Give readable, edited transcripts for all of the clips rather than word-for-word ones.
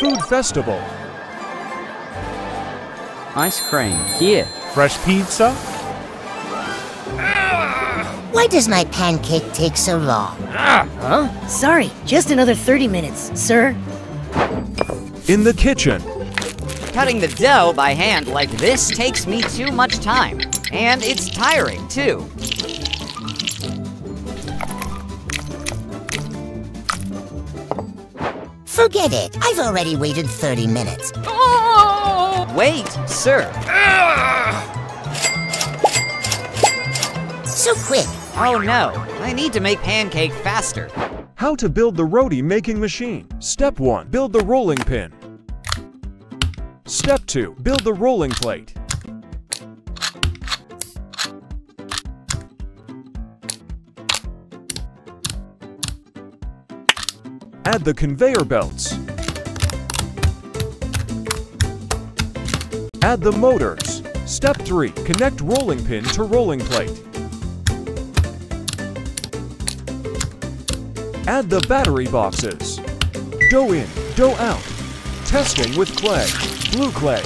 Food Festival. Ice cream, here. Fresh pizza? Why does my pancake take so long? Huh? Sorry, just another 30 minutes, sir. In the kitchen. Cutting the dough by hand like this takes me too much time. And it's tiring, too. Forget it. I've already waited 30 minutes. Oh! Wait, sir. So quick. Oh no, I need to make pancake faster. How to build the roti making machine. Step 1. Build the rolling pin. Step 2. Build the rolling plate. Add the conveyor belts. Add the motors. Step 3. Connect rolling pin to rolling plate. Add the battery boxes. Dough in, dough out. Testing with clay, blue clay.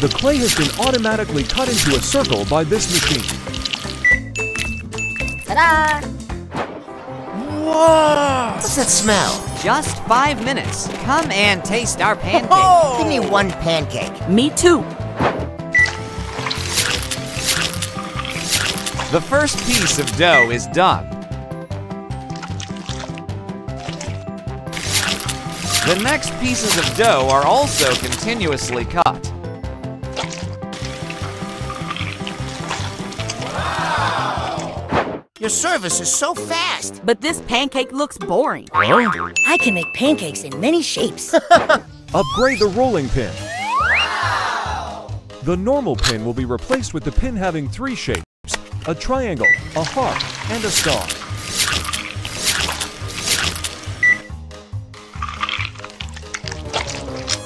The clay has been automatically cut into a circle by this machine. Ta-da! Whoa! What's that smell? Just 5 minutes. Come and taste our pancake. Oh! Give me one pancake. Me too. The first piece of dough is done. The next pieces of dough are also continuously cut. Wow! Your service is so fast! But this pancake looks boring. I can make pancakes in many shapes. Upgrade the rolling pin. Wow! The normal pin will be replaced with the pin having 3 shapes, a triangle, a heart, and a star.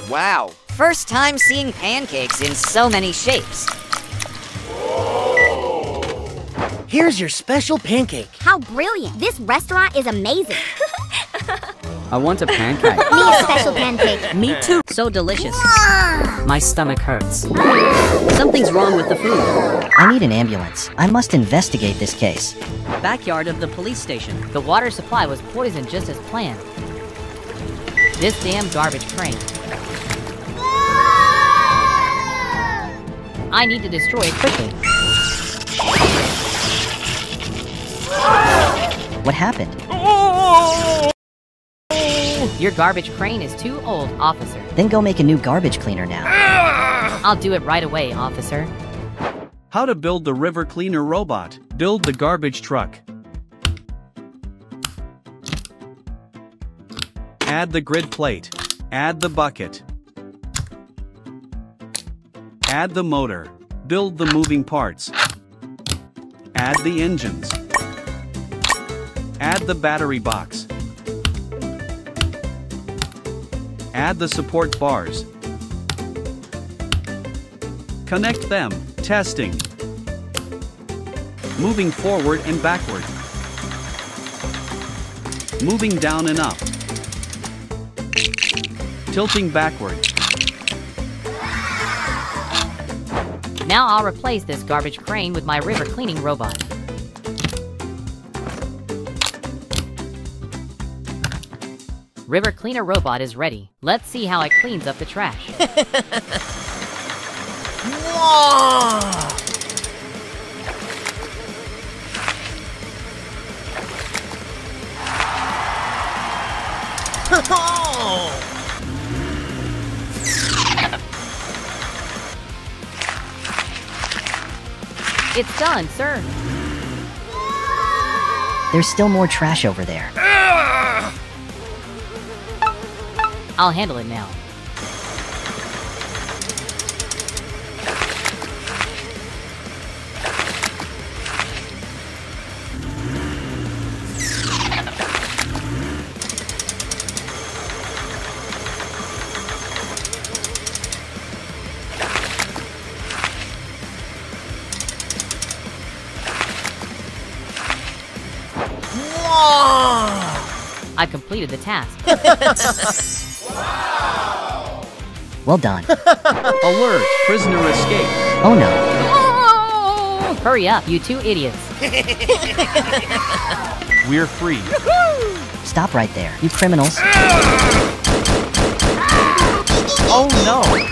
Wow, first time seeing pancakes in so many shapes. Here's your special pancake. How brilliant. This restaurant is amazing. I want a pancake. Me a special pancake. Me too. So delicious. My stomach hurts. Something's wrong with the food. I need an ambulance. I must investigate this case. Backyard of the police station. The water supply was poisoned just as planned. This damn garbage train. I need to destroy it quickly. What happened? Your garbage crane is too old, officer. Then go make a new garbage cleaner now. I'll do it right away, officer. How to build the river cleaner robot. Build the garbage truck. Add the grid plate. Add the bucket. Add the motor. Build the moving parts. Add the engines. Add the battery box. Add the support bars. Connect them. Testing. Moving forward and backward. Moving down and up. Tilting backward. Now I'll replace this garbage crane with my river cleaning robot. River cleaner robot is ready. Let's see how it cleans up the trash. Whoa! It's done, sir. There's still more trash over there. I'll handle it now. I've completed the task. Wow. Well done. Alert! Prisoner escaped. Oh no. Oh! Hurry up, you two idiots. We're free. Stop right there, you criminals. Oh no!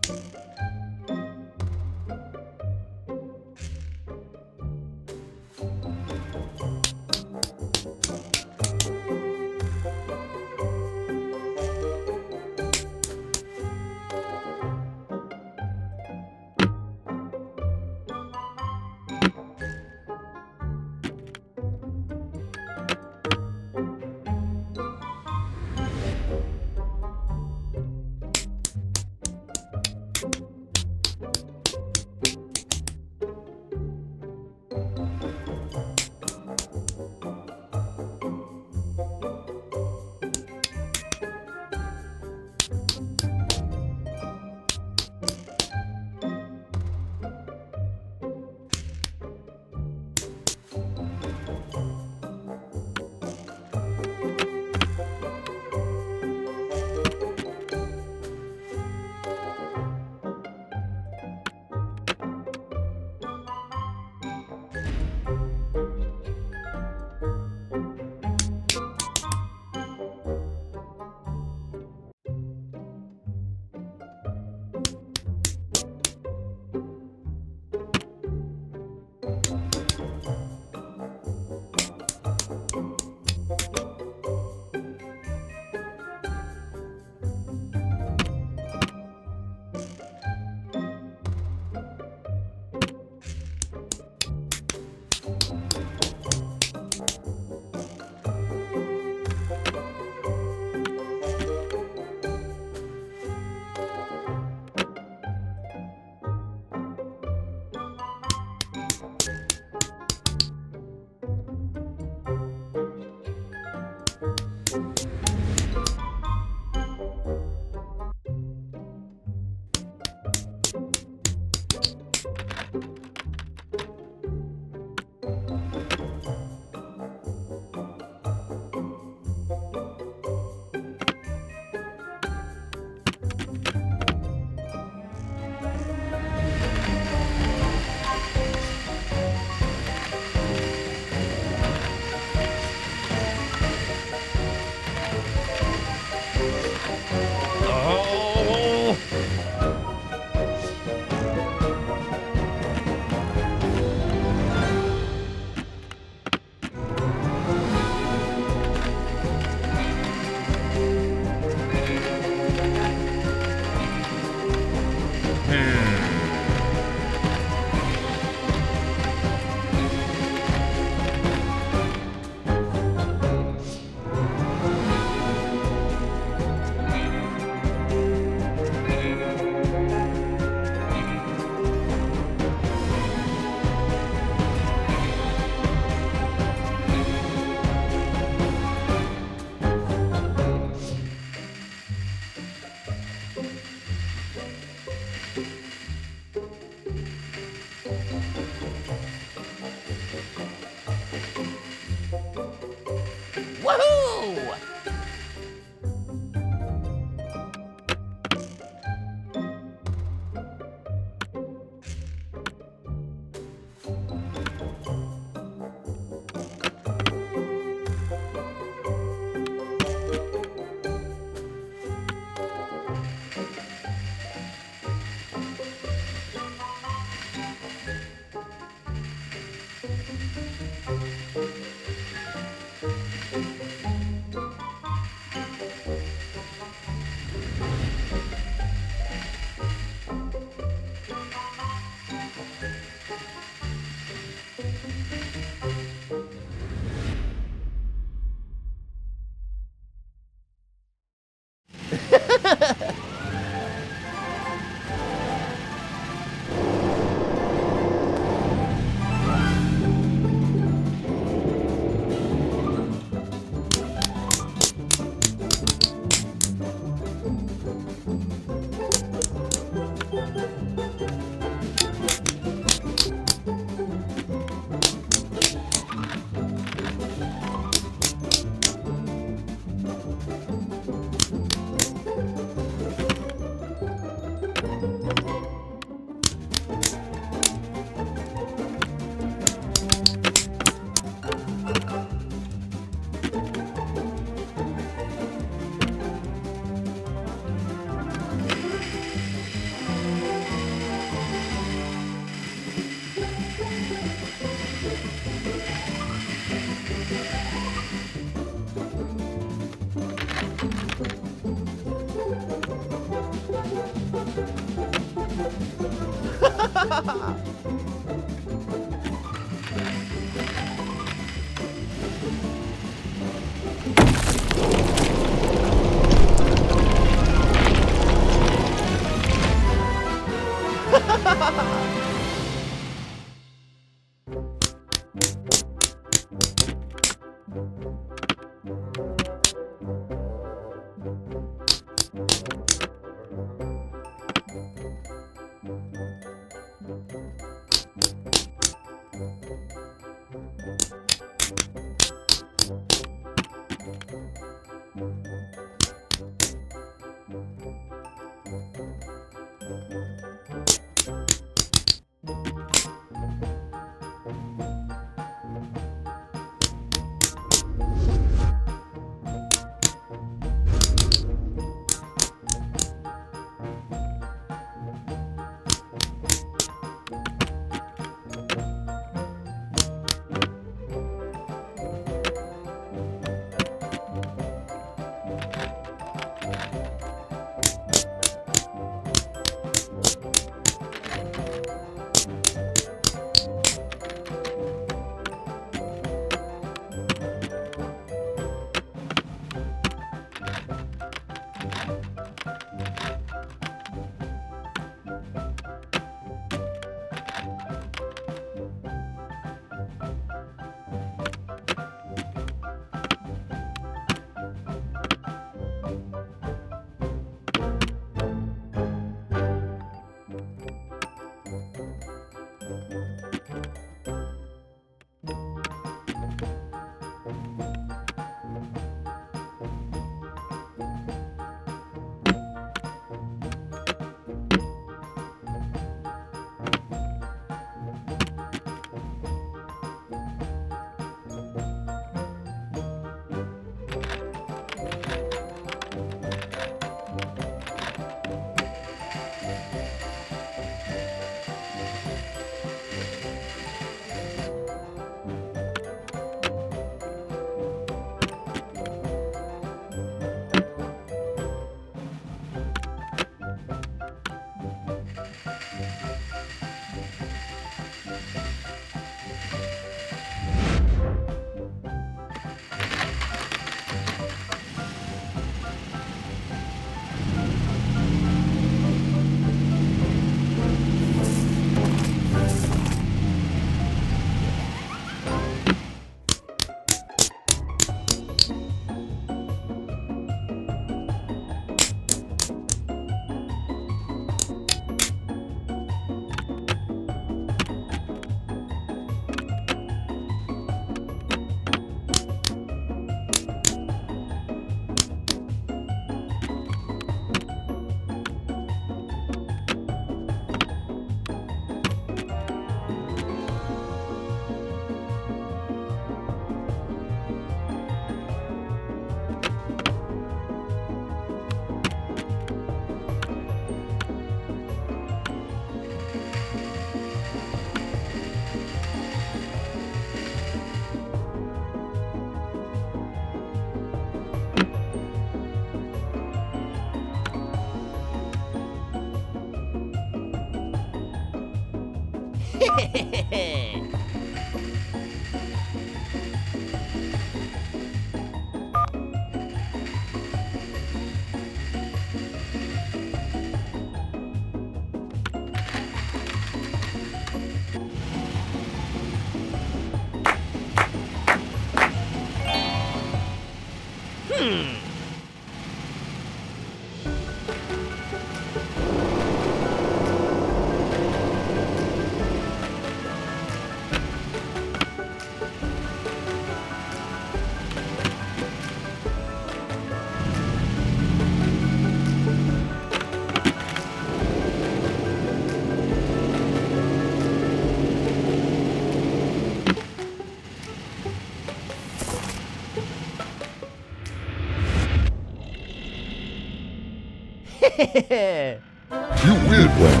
You will win.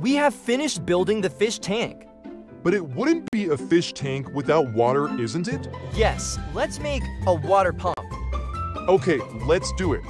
We have finished building the fish tank. But it wouldn't be a fish tank without water, isn't it? Yes, let's make a water pump. Okay, let's do it.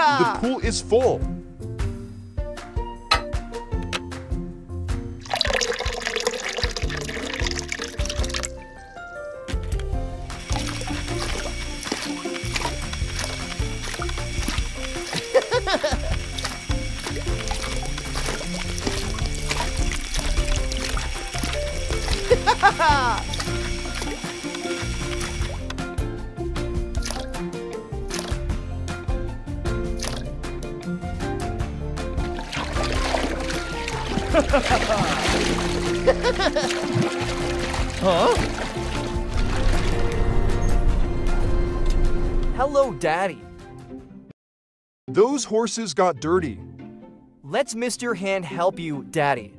The pool is full. Huh? Hello, Daddy. Those horses got dirty. Let's Mr. Hand help you, Daddy.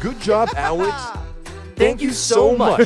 Good job, Alex. Thank you so much.